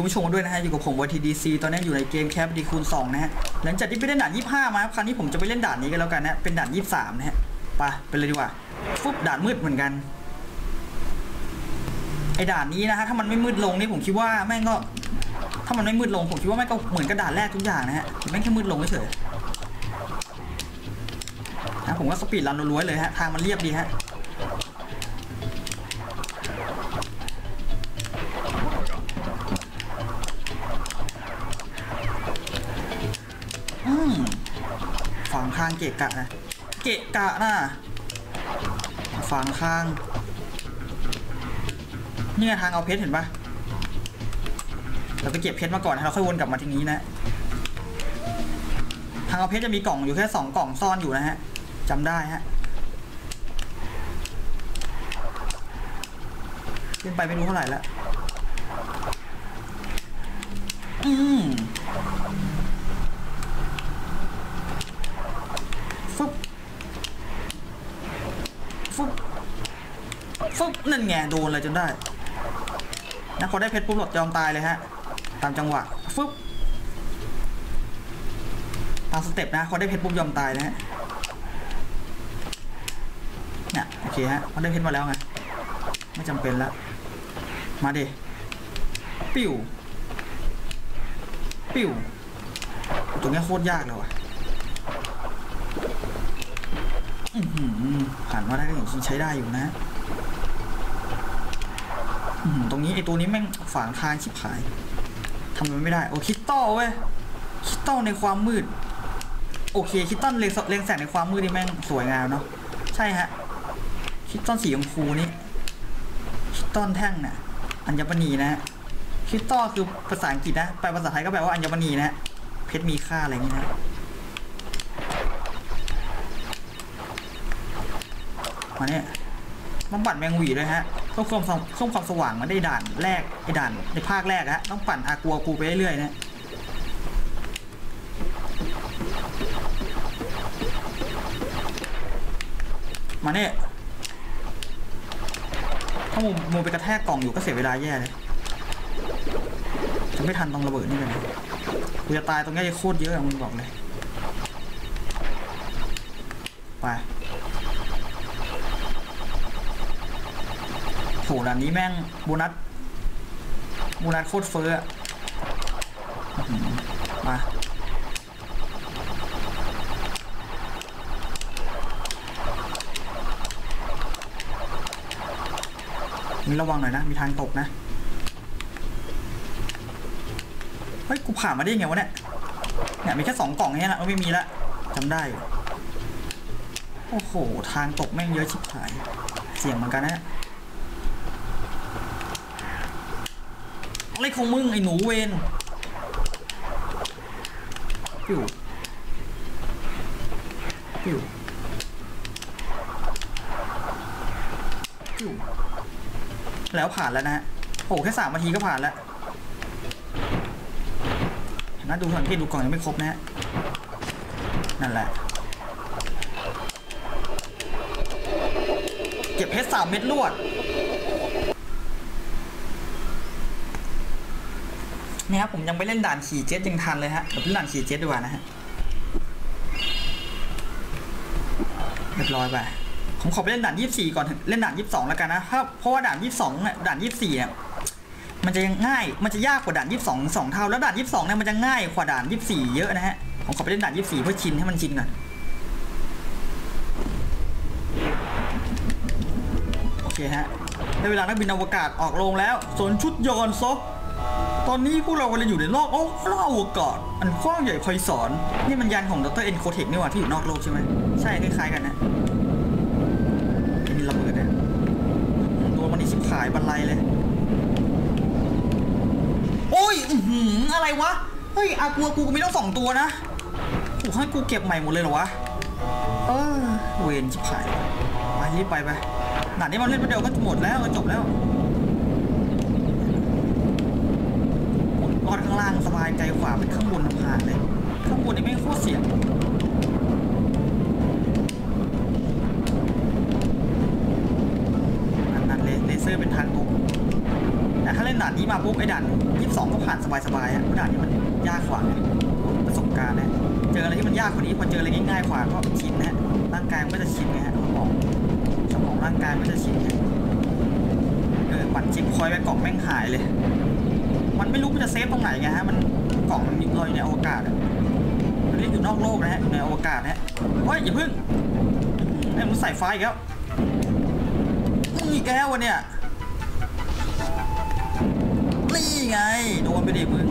คุณผู้ชมด้วยนะฮะอยู่กับผมวันทีดีซีตอนนี้อยู่ในเกมแคปดีคูณ2นะฮะหลังจากที่ไปเล่นด่าน25มาครับครั้งนี้ผมจะไปเล่นด่านนี้กันแล้วกันนะเป็นด่าน23นะฮะไปเลยดีกว่าฟุบด่านมืดเหมือนกันไอ้ด่านนี้นะฮะถ้ามันไม่มืดลงนี่ผมคิดว่าแม่งก็ถ้ามันไม่มืดลงผมคิดว่าแม่งก็เหมือนกระดาษแรกทุกอย่างนะฮะแม่งแค่มืดลงเฉยนะผมก็สปีดรันล้วนๆเลยฮะทางมันเรียบดีฮะฝั่งข้างเกะกะนะเกะกะนะฝั่งข้างนี่ทางเอาเพชรเห็นปะเราไปเก็บเพชรมาก่อนนะเราค่อยวนกลับมาทีนี้นะทางเอาเพชรจะมีกล่องอยู่แค่2กล่องซ่อนอยู่นะฮะจำได้ฮะขึ้นไปไม่รู้เท่าไหร่แล้วฟุ๊บนั่นไงโดนเลยจนได้นะพอได้เพชรปุ๊บหลบยอมตายเลยฮะตามจังหวะฟุ๊บตามสเต็ปนะพอได้เพชรปุ๊บยอมตายนะฮะเนี่ยโอเคฮะพอได้เพชรมาแล้วไงไม่จำเป็นละมาดิปิ้วปิ้วตรงนี้โคตรยากเลยว่ะผ่านมาได้ก็ยังใช้ได้อยู่นะตรงนี้ไอตัวนี้แม่งฝังทางชิบหายทำมันไม่ได้โอ้คิตต้อเว้ยคิตต้อในความมืดโอเคคิตต้อนเลงแสงในความมืดนี่แม่งสวยงามเนาะใช่ฮะคิตต้อนสีชมพูนี่คิตต้อนแท่งน่ะอัญมณีนะฮะคิตต้อคือภาษาอังกฤษนะแปลภาษาไทยก็แปลว่าอัญมณีนะฮะเพชรมีค่าอะไรอย่างนี้นะมาเนี่ยต้องปั่นแมงวีด้วยฮะเพิ่มความสว่างมาได้ด่านแรกไอ้ด่านในภาคแรกฮะต้องปั่นอากัวกูไปเรื่อยๆนะมาเนี่ยถ้ามูไปกระแทกกล่องอยู่ก็เสียเวลาแย่เลยจะไม่ทันต้องระเบิดนี่เลยกูจะตายตรงนี้จะโคตรเยอะอะมึงบอกเลยไปโหด่านนี้แม่งโบนัสโคตรเฟ้อมาระวังหน่อยนะมีทางตกนะเฮ้ยกูผ่านมาได้ยังไงวะเนี่ยมีแค่2กล่องแค่นั้นไม่มีละจำได้โอ้โหทางตกแม่งเยอะชิบหายเสี่ยงเหมือนกันนะอะไรของมึงไอ้หนูเวนปิ้วแล้วผ่านแล้วนะฮะโอ้แค่3นาทีก็ผ่านแล้วนะดูสังเกตดูกล่องยังไม่ครบนะฮะนั่นแหละเก็บเพชร3เม็ดรวดนี่ครับผมยังไปเล่นด่านขี่เจ็ตยังทันเลยฮะเดี๋ยวไปเล่นด่านขี่เจ็ตดีกว่านะฮะเรียบร้อยไปผมขอไปเล่นด่าน24ก่อนเล่นด่าน22แล้วกันนะเพราะว่าด่าน22เนี่ยด่าน24เนี่ยมันจะง่ายมันจะยากกว่าด่าน22 2เท่าแล้วด่าน22เนี่ยมันจะง่ายกว่าด่าน24เยอะนะฮะผมขอไปเล่นด่าน24เพื่อชินให้มันชินก่อนโอเคฮะได้เวลานักบินอวกาศออกโรงแล้วสนชุดยนต์ซบตอนนี้พวกเรากำลังอยู่ในโลกอวกาศอันกว้างใหญ่ไพศาลนี่มันยานของดร.เอ็นโคเทคนี่หว่าที่อยู่นอกโลกใช่ไหมใช่คล้ายๆกันนะมีระเบิดเนี่ยตัวมันนี่ชิบหายบรรลัยเลยโอ้ยอะไรวะเฮ้ยอากัวกูมีต้อง2ตัวนะกูให้กูเก็บใหม่หมดเลยเหรอวะเวรชิบหายไปรีบไปหนาดนี้มันเล่นประเดี๋ยวก็หมดแล้วก็จบแล้วข้างล่างสบายใจกว่าเป็นข้างบนลำพานเลยข้างบนนี่ไม่โคตรเสี่ยงนั่นเลเซอร์เป็นทางตรงแต่ถ้าเล่นด่านนี้ มาปุ๊บไอ้ด่าน22ก็ผ่านสบายๆอ่ะด่านนี้มันยากกว่าประสบการณ์นะเจออะไรที่มันยากกว่านี้พอเจออะไรง่ายๆกว่าก็ชินนะร่างกายมันก็จะชินนะฮะสมองร่างกายมันก็จะชินปั่นชิปคอยไปกล่องแม่งหายเลยมันไม่รู้มันจะเซฟตรงไหนไงฮะมันกล่องมันลอยในอวกาศมันอยู่นอกโลกนะฮะในอวกาศนะฮะเฮ้ยอย่าพึ่งไอ้มันใส่ไฟแล้วนี่แก้ววันเนี่ยนี่ไงโดนไปดิมึง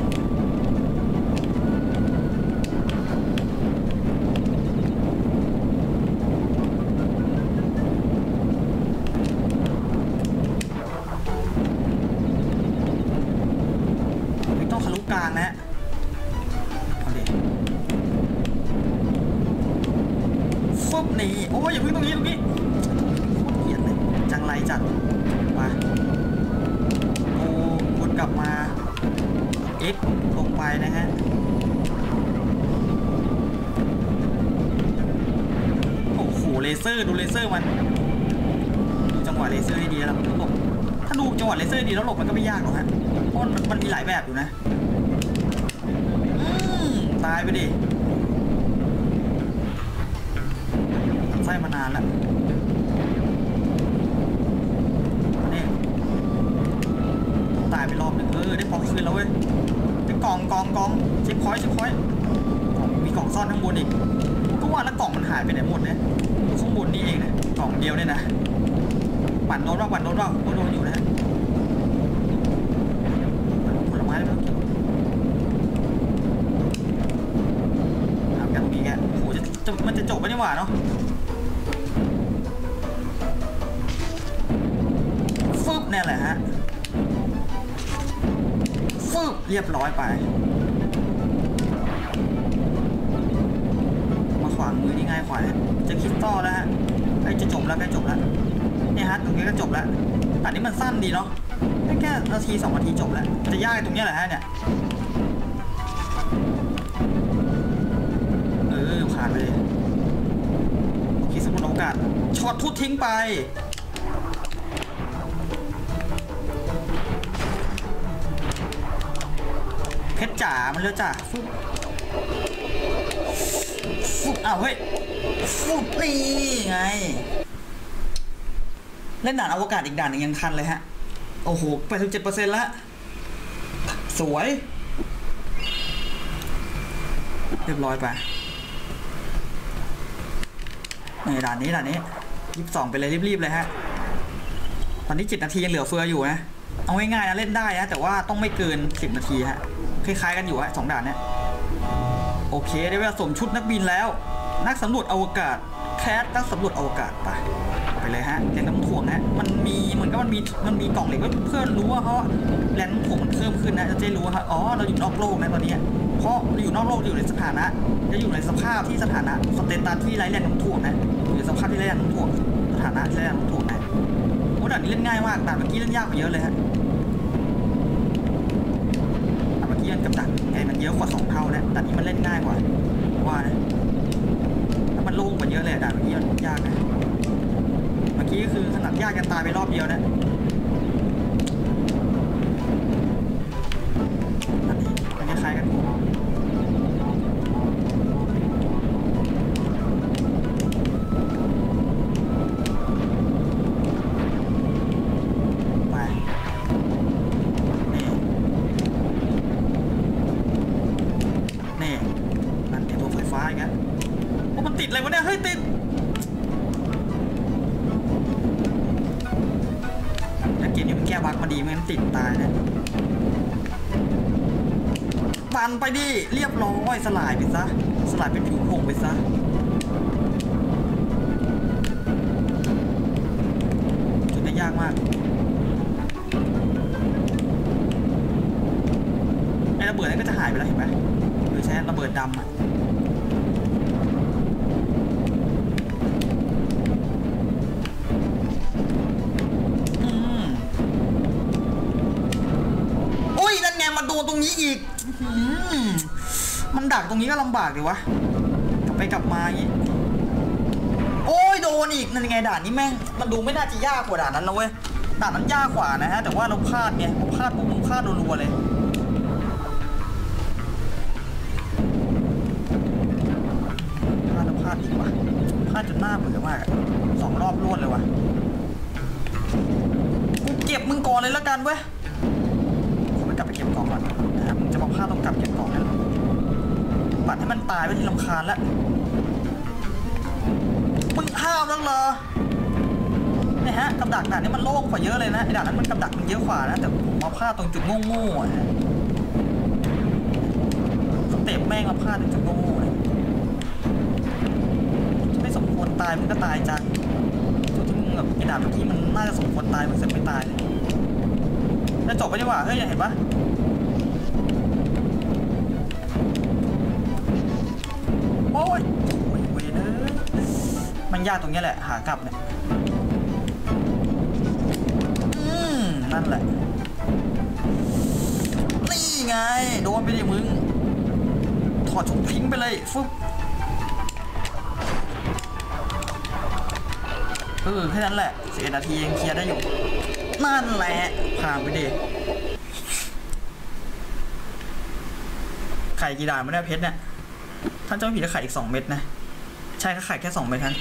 ต้องทะลุกลางนะเอาดิฟุบหนีโอ้ยอย่าพึ่งตรงนี้จังไรจัดมากูวนกลับมา X ลงไปนะฮะโอ้โหเลเซอร์ดูเลเซอร์มันดูจังหวะเลเซอร์ให้ดีแล้วหลบถ้าดูจังหวะเลเซอร์ดีแล้วหลบมันก็ไม่ยากหรอกฮะเพราะมันมีหลายแบบอยู่นะตายไปดิไส้มานานแล้วไปรอบหนึ่งได้ปอกคืนแล้วเว้ยได้กล่องชิปคอยมีกล่องซ่อนข้างบนอีกก็ว่าแล้วกล่องมันหายไปไหนหมดเนี่ยข้างบนนี่เองนะกล่องเดียวเนี่ยนะปั่นโดนว่าก็โดนอยู่นะผลไม้ได้ไหมทำกันตรงนี้แกโอ้โหมันจะจบไปนี่หว่าเนาะฟึบเนี่ยแหละฮะเรียบร้อยไปมาขวางมือนี่ง่ายขวาจะคิดต่อแล้วฮะไอ้จะจบแล้วเนี่ยฮะตรงนี้ก็จบแล้วแต่นี้มันสั้นดีเนาะแค่นาที2นาทีจบแล้วจะยากตรงนี้แหละฮะเนี่ยผ่านไปเลยคิดสมมติโอกาสช็อตทุบทิ้งไปเพชรจ๋ามันเลือดจ๋าฟุบอ้าวเฮ้ยฟุบนี่ไงเล่นด่านอวกาศอีกด่านหนึ่งยังทันเลยฮะโอ้โห 87% ละสวยเรียบร้อยไปในด่านนี้22ไปเลยรีบๆเลยฮะตอนนี้7นาทียังเหลือเฟืออยู่นะเอาง่ายๆนะเล่นได้นะแต่ว่าต้องไม่เกิน10นาทีฮะคล้ายๆกันอยู่ฮะ2ด่านเนี่ยโอเคได้เวลาสวมชุดนักบินแล้วนักสำรวจอวกาศแคสนักสำรวจอวกาศไปเลยฮะแรงน้ำถ่วงฮะมันมีเหมือนกับมันมีกล่องเหล็กเพื่อรู้ว่าเพราะแรงน้ำถ่วงมันเพิ่มขึ้นนะจะได้รู้ว่าอ๋อเราอยู่นอกโลกนะตอนนี้เพราะเราอยู่นอกโลกอยู่ในสถานะจะอยู่ในสภาพที่สถานะสเตตัสที่ไร้แรงน้ำถ่วงนะอยู่ในสภาพที่ไร้แรงน้ำถ่วงสถานะที่ไร้แรงน้ำถ่วงนะโอ้ด่านนี้เล่นง่ายมากด่านเมื่อกี้เล่นยากกว่าเยอะเลยฮะกับดักไงมันเยอะกว่า2เท่านะแต่นี้มันเล่นง่ายกว่าว่านะแล้วมันโล่งกว่าเยอะเลยด่านเมื่อกี้มันยากนะเมื่อกี้ก็คือขนาดยากกันตายไปรอบเดียวนะอันนี้มันคล้ายกันติดตายนะปั่นไปดิเรียบร้อยสลายเป็นผิวผงไปซะจุดนี้ยากมากไอ้ระเบิดนี่ก็จะหายไปแล้วเห็นไหมหรือใช้ระเบิดดำอะตรงนี้อีกมันดักตรงนี้ก็ลำบากดิวะกลับไปกลับมาอย่างนี้โอ้ยโดนอีกนั่นไงด่านนี้แม่งมันดูไม่น่าจะยากกว่าด่านนั้นนะเว้ย ตัดมันยากกว่านะฮะแต่ว่าเราพลาดไงเราพลาดปุ๊บผมพลาดรัวๆเลยพลาดอีกว่ะพลาดจนหน้าเบื่อมากสองรอบรวดเลยว่ะกูเก็บมึงก่อนเลยละกันเว้ยผมไม่กลับไปเก็บกล่องก่อนนะครับมึงจะมาพลาดต้องกลับเก็บกล่องนะปัดให้มันตายไปที่ลำคาญแล้วมึงห้าวแล้วเหรอนี่ฮะกับดักด่านนี้มันโล่งกว่าเยอะเลยนะไอ้ด่านนั้นมันกับดักมันเยอะกว่านะแต่ผมมาพลาดตรงจุดโง่ๆนะสเต็ปแม่งมาพลาดตรงจุดโง่ๆเลยไม่สมควรตายมันก็ตายจังจุดที่มึงแบบไอ้ด่านเมื่อกี้มันน่าจะสมควรตายมันเสร็จไม่ตายเลยจะจบไปดีกว่าเฮ้ยเห็นปะโอ้ยเว้ยเนอะมันยากตรงนี้แหละหากลับเนี่ยนั่นแหละนี่ไงโดนไปดิมึงถอดชุดทิ้งไปเลยฟึบแค่นั้นแหละ11นาทียังเคลียร์ได้อยู่นั่นแหละผ่านไปดิไข่กี่ด่านไม่ได้เพชรเนี่ยท่านเจ้าผีจะไข่อีก2เม็ดนะใช่ก็ไข่แค่2เม็ดท่าน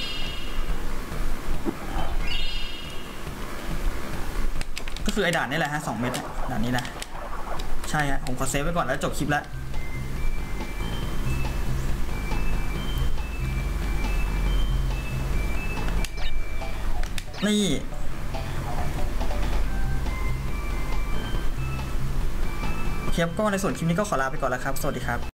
ก็คือไอ้ด่านนี่แหละฮะ2เม็ดด่านนี้นะใช่ฮะผมขอเซฟไว้ก่อนแล้วจบคลิปแล้วนี่เทียบก็ในส่วนคลิปนี้ก็ขอลาไปก่อนแล้วครับสวัสดีครับ